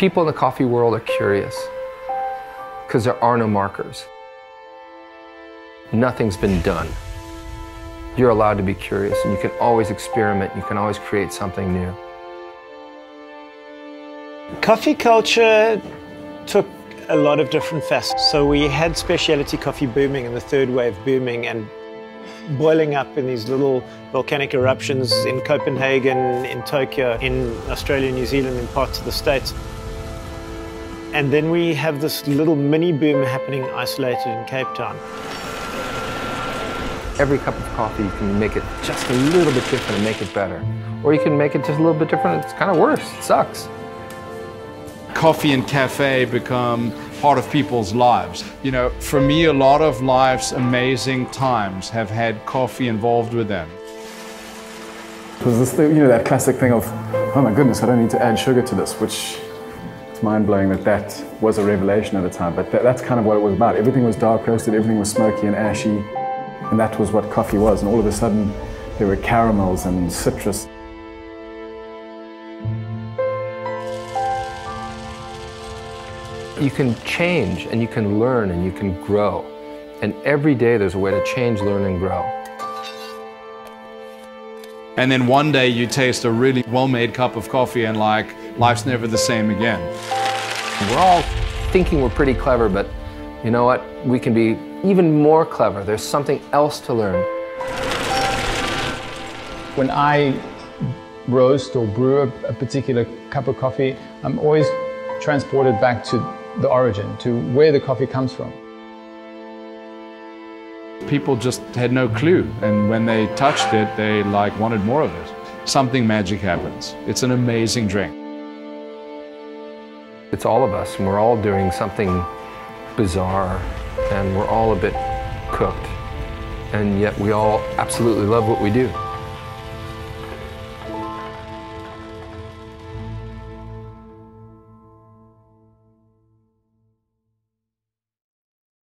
People in the coffee world are curious because there are no markers. Nothing's been done. You're allowed to be curious, and you can always experiment. You can always create something new. Coffee culture took a lot of different facets. So we had specialty coffee booming and the third wave booming and boiling up in these little volcanic eruptions in Copenhagen, in Tokyo, in Australia, New Zealand, in parts of the States. And then we have this little mini boom happening isolated in Cape Town. Every cup of coffee, you can make it just a little bit different and make it better. Or you can make it just a little bit different, it's kind of worse, it sucks. Coffee and cafe become part of people's lives. You know, for me, a lot of life's amazing times have had coffee involved with them. There's this thing, you know, that classic thing of, oh my goodness, I don't need to add sugar to this, which it's mind-blowing that that was a revelation at the time, but that's kind of what it was about. Everything was dark roasted, everything was smoky and ashy, and that was what coffee was, and all of a sudden there were caramels and citrus. You can change, and you can learn, and you can grow. And every day there's a way to change, learn, and grow. And then one day you taste a really well-made cup of coffee and, like, life's never the same again. We're all thinking we're pretty clever, but you know what? We can be even more clever. There's something else to learn. When I roast or brew a particular cup of coffee, I'm always transported back to the origin, to where the coffee comes from. People just had no clue, and when they touched it, they wanted more of it. Something magic happens. It's an amazing drink. It's all of us, and we're all doing something bizarre, and we're all a bit cooked, and yet we all absolutely love what we do.